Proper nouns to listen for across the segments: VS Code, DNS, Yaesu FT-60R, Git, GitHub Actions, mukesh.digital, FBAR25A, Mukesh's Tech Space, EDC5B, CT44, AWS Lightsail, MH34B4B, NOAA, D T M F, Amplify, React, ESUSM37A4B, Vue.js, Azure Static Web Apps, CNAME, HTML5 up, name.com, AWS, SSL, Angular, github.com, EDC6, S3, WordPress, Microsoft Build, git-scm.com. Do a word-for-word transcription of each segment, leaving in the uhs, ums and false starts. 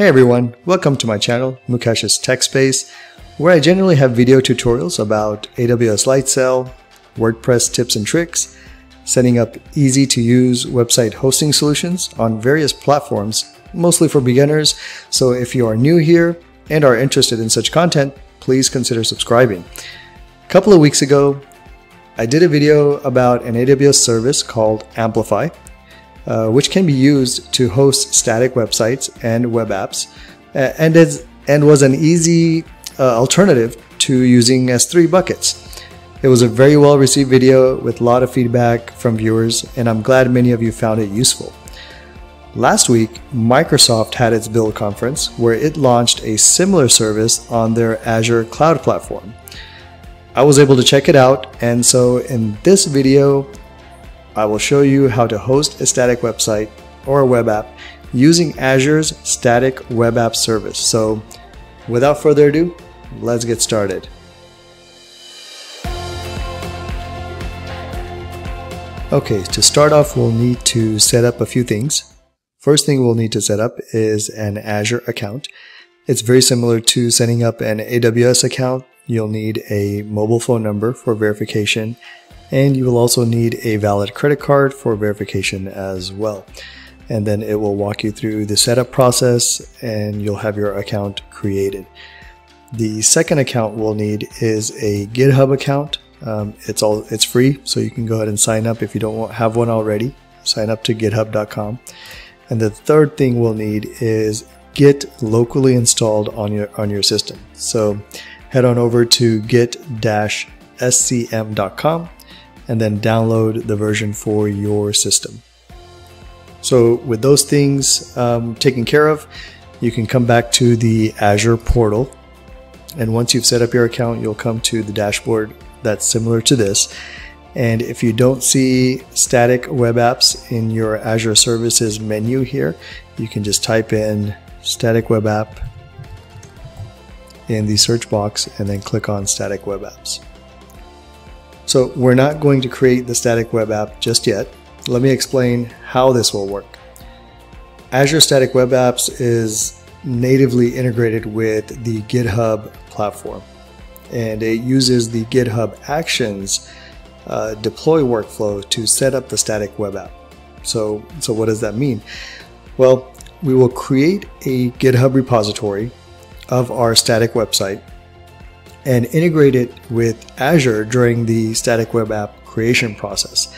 Hey everyone, welcome to my channel, Mukesh's Tech Space, where I generally have video tutorials about A W S Lightsail, WordPress tips and tricks, setting up easy-to-use website hosting solutions on various platforms, mostly for beginners. So if you are new here and are interested in such content, please consider subscribing. A couple of weeks ago, I did a video about an A W S service called Amplify, Uh, which can be used to host static websites and web apps, and, is, and was an easy uh, alternative to using S three buckets. It was a very well received video with a lot of feedback from viewers, and I'm glad many of you found it useful. Last week, Microsoft had its Build conference where it launched a similar service on their Azure cloud platform. I was able to check it out, and so in this video, I will show you how to host a static website or a web app using Azure's static web app service. So without further ado, let's get started. Okay, to start off, we'll need to set up a few things. First thing we'll need to set up is an Azure account. It's very similar to setting up an A W S account. You'll need a mobile phone number for verification, and you will also need a valid credit card for verification as well. And then it will walk you through the setup process and you'll have your account created. The second account we'll need is a GitHub account. Um, it's, all, it's free, so you can go ahead and sign up if you don't have one already. Sign up to github dot com. And the third thing we'll need is Git locally installed on your, on your system. So head on over to git dash s c m dot com. And then download the version for your system. So with those things um, taken care of, you can come back to the Azure portal. And once you've set up your account, you'll come to the dashboard that's similar to this. And if you don't see static web apps in your Azure services menu here, you can just type in static web app in the search box and then click on static web apps. So we're not going to create the static web app just yet. Let me explain how this will work. Azure Static Web Apps is natively integrated with the GitHub platform, and it uses the GitHub Actions uh, deploy workflow to set up the static web app. So, so what does that mean? Well, we will create a GitHub repository of our static website and integrate it with Azure during the static web app creation process.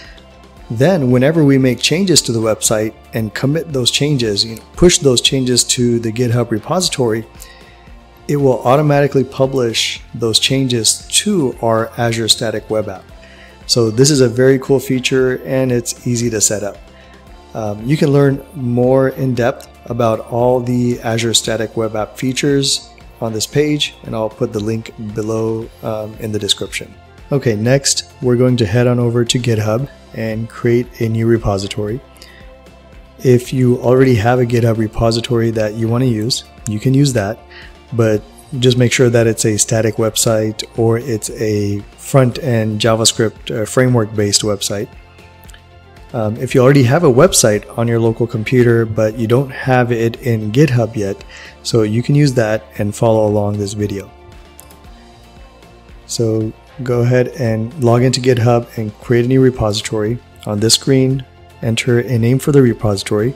Then whenever we make changes to the website and commit those changes, you know, push those changes to the GitHub repository, it will automatically publish those changes to our Azure static web app. So this is a very cool feature and it's easy to set up. Um, you can learn more in depth about all the Azure static web app features on this page, and I'll put the link below um, in the description. Okay, next we're going to head on over to GitHub and create a new repository. If you already have a GitHub repository that you want to use, you can use that, but just make sure that it's a static website or it's a front-end JavaScript uh, framework-based website. Um, if you already have a website on your local computer, but you don't have it in GitHub yet, so you can use that and follow along this video. So go ahead and log into GitHub and create a new repository. On this screen, enter a name for the repository.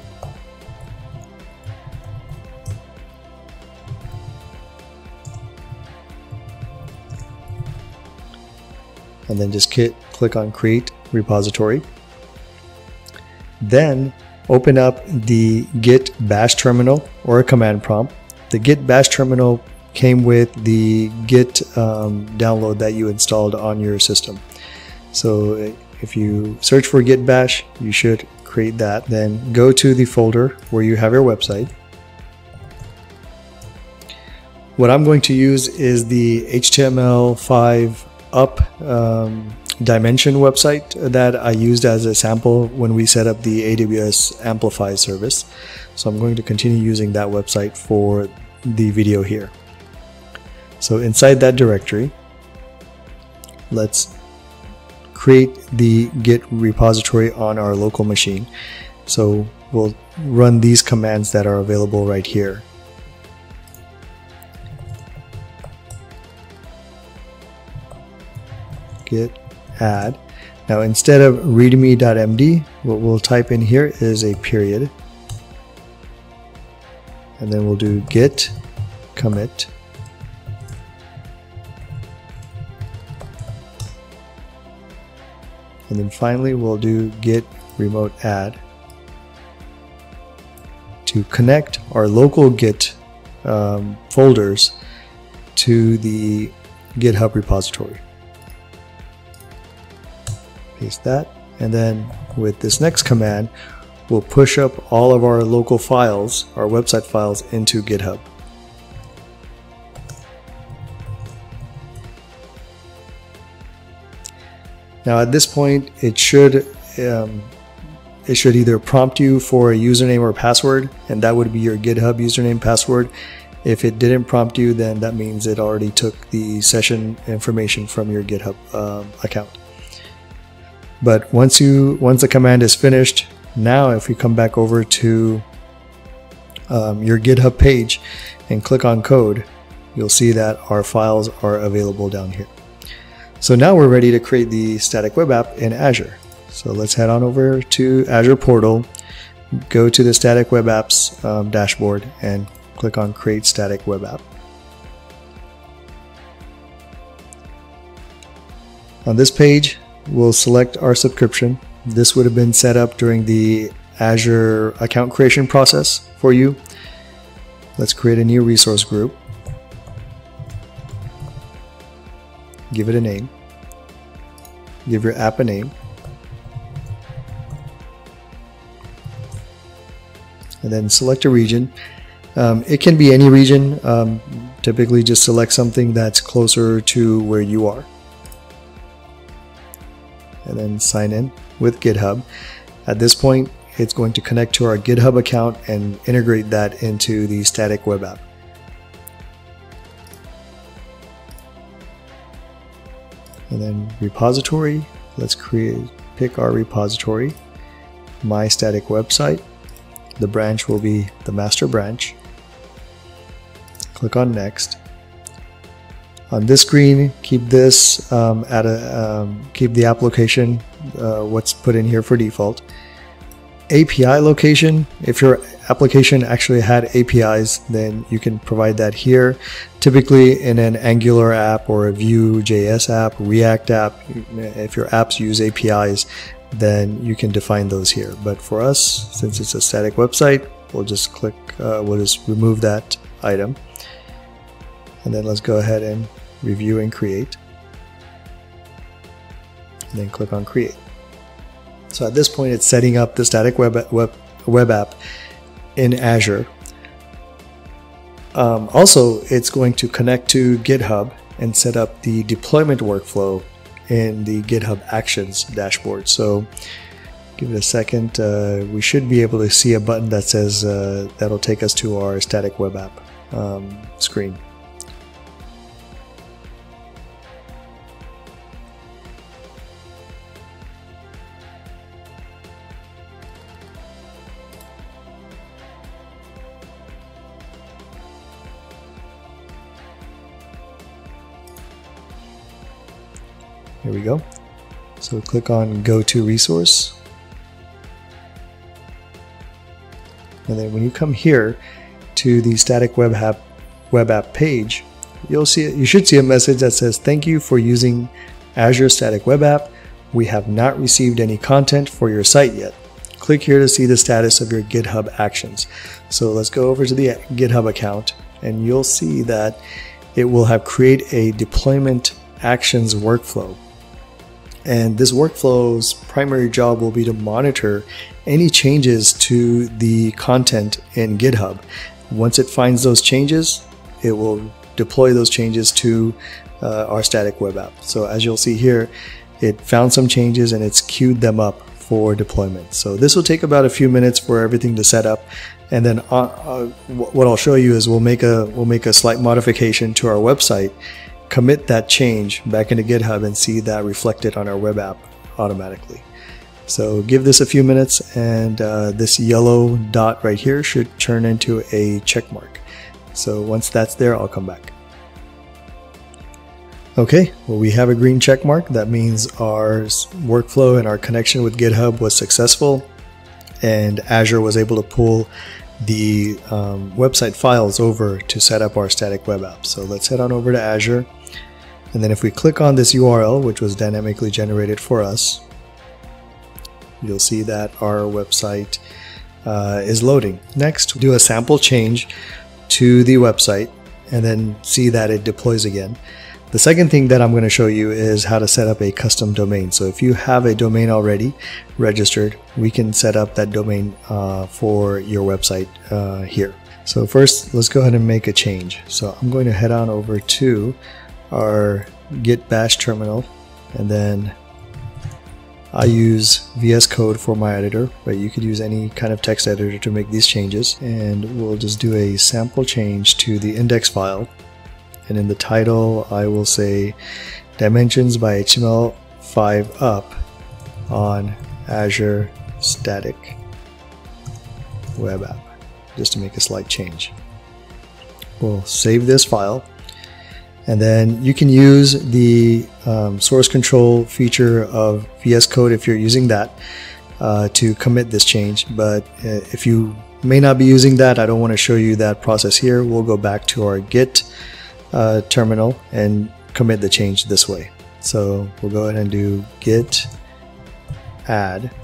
And then just click on Create Repository. Then open up the Git bash terminal or a command prompt. The Git bash terminal came with the Git um, download that you installed on your system. So if you search for Git bash, you should create that. Then go to the folder where you have your website. What I'm going to use is the H T M L five up um, dimension website that I used as a sample when we set up the A W S Amplify service. So I'm going to continue using that website for the video here. So inside that directory, let's create the Git repository on our local machine. So we'll run these commands that are available right here. git add. Now instead of readme.md, what we'll type in here is a period. And then we'll do git commit. And then finally we'll do git remote add to connect our local git um, folders to the GitHub repository. Paste that, and then with this next command we'll push up all of our local files, our website files, into GitHub. Now at this point it should um, it should either prompt you for a username or password, and that would be your GitHub username password. If it didn't prompt you, then that means it already took the session information from your GitHub um, account. But once you once the command is finished, now if we come back over to um, your GitHub page and click on code, you'll see that our files are available down here. So now we're ready to create the static web app in Azure. So let's head on over to Azure portal, go to the static web apps um, dashboard, and click on create static web app. On this page we'll select our subscription. This would have been set up during the Azure account creation process for you. Let's create a new resource group. Give it a name. Give your app a name. And then select a region. Um, it can be any region. Um, typically just select something that's closer to where you are. And then sign in with GitHub. At this point, it's going to connect to our GitHub account and integrate that into the static web app. And then repository, let's create, pick our repository, my static website. The branch will be the master branch. Click on next. On this screen, keep this um, at a um, keep the app location, uh, what's put in here for default. A P I location, if your application actually had A P Is, then you can provide that here. Typically in an Angular app or a Vue.js app, React app, if your apps use A P Is, then you can define those here. But for us, since it's a static website, we'll just click, uh, we'll just remove that item. And then let's go ahead and review and create. And then click on create. So at this point, it's setting up the static web, web, web app in Azure. Um, also, it's going to connect to GitHub and set up the deployment workflow in the GitHub Actions dashboard. So give it a second. Uh, we should be able to see a button that says uh, that'll take us to our static web app um, screen. Here we go. So click on Go to Resource. And then when you come here to the static web app web app page, you'll see you should see a message that says thank you for using Azure Static Web App. We have not received any content for your site yet. Click here to see the status of your GitHub Actions. So let's go over to the GitHub account, and you'll see that it will have create a deployment actions workflow. And this workflow's primary job will be to monitor any changes to the content in GitHub. Once it finds those changes, it will deploy those changes to uh, our static web app. So as you'll see here, it found some changes and it's queued them up for deployment. So this will take about a few minutes for everything to set up. And then uh, uh, what I'll show you is we'll make a we'll make a slight modification to our website, commit that change back into GitHub, and see that reflected on our web app automatically. So give this a few minutes, and uh, this yellow dot right here should turn into a check mark. So once that's there, I'll come back. Okay, well, we have a green check mark. That means our workflow and our connection with GitHub was successful, and Azure was able to pull the um, website files over to set up our static web app. So let's head on over to Azure. And then if we click on this U R L, which was dynamically generated for us, you'll see that our website uh, is loading. Next, do a sample change to the website and then see that it deploys again. The second thing that I'm going to show you is how to set up a custom domain. So if you have a domain already registered, we can set up that domain uh, for your website uh, here. So first, let's go ahead and make a change. So I'm going to head on over to our Git bash terminal, and then I use V S Code for my editor, but you could use any kind of text editor to make these changes. And we'll just do a sample change to the index file. And in the title, I will say dimensions by H T M L five up on Azure static web app, just to make a slight change. We'll save this file. And then you can use the um, source control feature of V S Code if you're using that uh, to commit this change. But uh, if you may not be using that, I don't want to show you that process here. We'll go back to our Git uh, terminal and commit the change this way. So we'll go ahead and do git add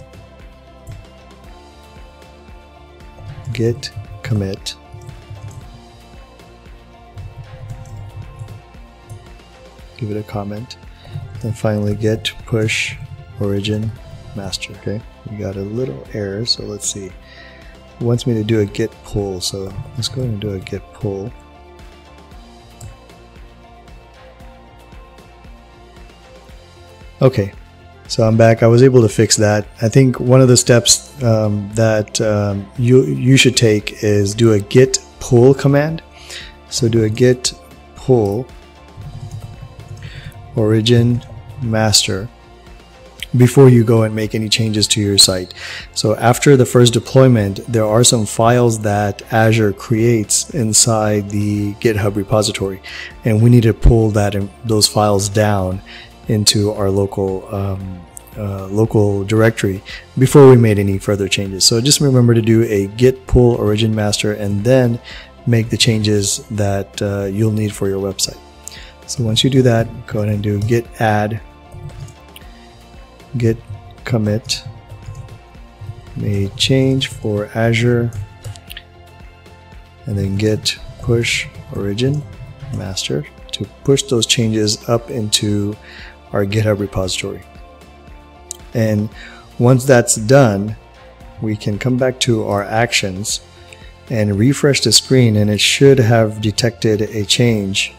git commit. Give it a comment, and finally git push origin master. Okay, we got a little error, so let's see. It wants me to do a git pull, so let's go ahead and do a git pull. Okay, so I'm back. I was able to fix that. I think one of the steps um, that um, you you should take is do a git pull command. So do a git pull origin master before you go and make any changes to your site. So after the first deployment, there are some files that Azure creates inside the GitHub repository, and we need to pull that in, those files down into our local um, uh, local directory before we made any further changes. So just remember to do a git pull origin master and then make the changes that uh, you'll need for your website. So once you do that, go ahead and do git add, git commit, made change for Azure, and then git push origin master to push those changes up into our GitHub repository. And once that's done, we can come back to our actions and refresh the screen, and it should have detected a change.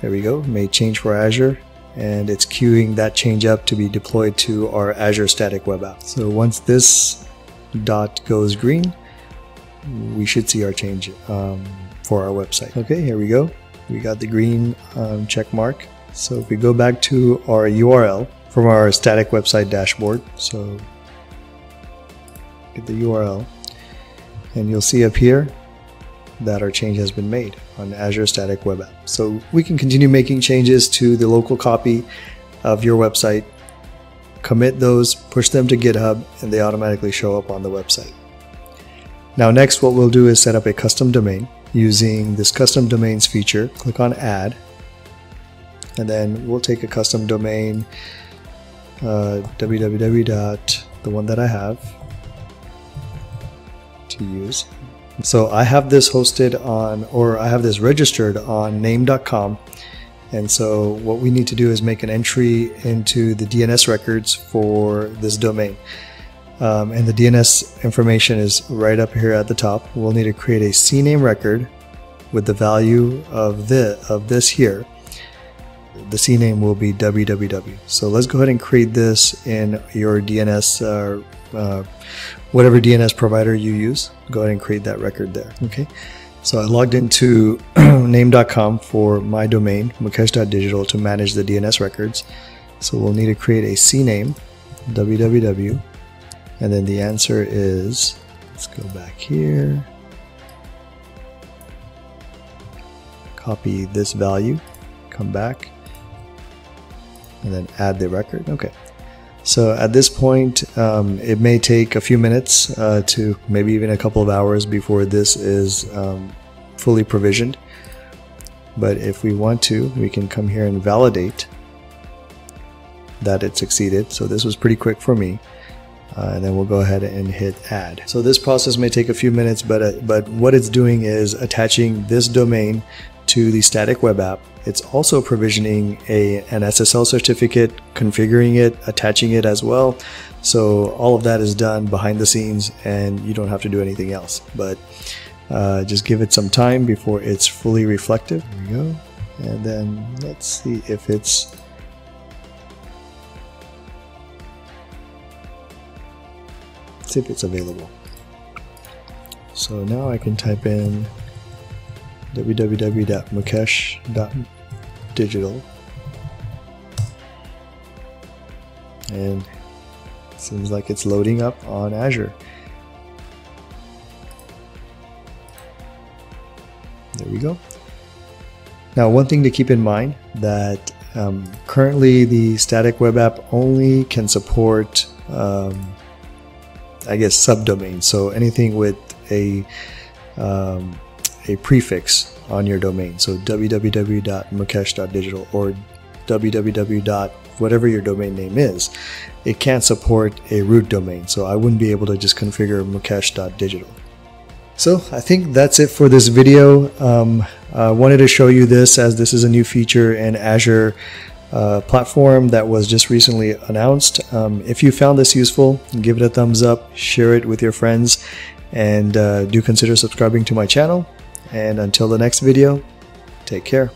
There we go, made change for Azure, and it's queuing that change up to be deployed to our Azure static web app. So once this dot goes green, we should see our change um, for our website. Okay, here we go. We got the green um, check mark. So if we go back to our U R L from our static website dashboard, so get the U R L, and you'll see up here that our change has been made on Azure Static Web App. So we can continue making changes to the local copy of your website, commit those, push them to GitHub, and they automatically show up on the website. Now next, what we'll do is set up a custom domain using this custom domains feature. Click on add, and then we'll take a custom domain, uh, www. The one that I have to use. So I have this hosted on, or I have this registered on name dot com. And so what we need to do is make an entry into the D N S records for this domain. Um, and the D N S information is right up here at the top. We'll need to create a C NAME record with the value of the of this here. The C NAME will be www. So let's go ahead and create this in your D N S, uh, uh, whatever D N S provider you use. Go ahead and create that record there. Okay. So I logged into name dot com for my domain, mukesh dot digital, to manage the D N S records. So we'll need to create a C NAME, www, and then the answer is, let's go back here, copy this value, come back, and then add the record. Okay. So at this point, um, it may take a few minutes uh, to maybe even a couple of hours before this is um, fully provisioned. But if we want to, we can come here and validate that it succeeded. So this was pretty quick for me. Uh, and then we'll go ahead and hit add. So this process may take a few minutes, but uh, but what it's doing is attaching this domain to the static web app. It's also provisioning a, an S S L certificate, configuring it, attaching it as well. So all of that is done behind the scenes and you don't have to do anything else. But uh, just give it some time before it's fully reflective. There we go. And then let's see if it's... Let's see if it's available. So now I can type in w w w dot mukesh dot digital and it seems like it's loading up on Azure. There we go. Now, one thing to keep in mind that um, currently the static web app only can support um, I guess subdomains, so anything with a um, a prefix on your domain, so w w w dot mukesh dot digital or w w w. whatever your domain name is, it can't support a root domain, so I wouldn't be able to just configure mukesh dot digital. So I think that's it for this video. um, I wanted to show you this as this is a new feature in Azure uh, platform that was just recently announced. Um, if you found this useful, give it a thumbs up, share it with your friends, and uh, do consider subscribing to my channel. And until the next video, take care.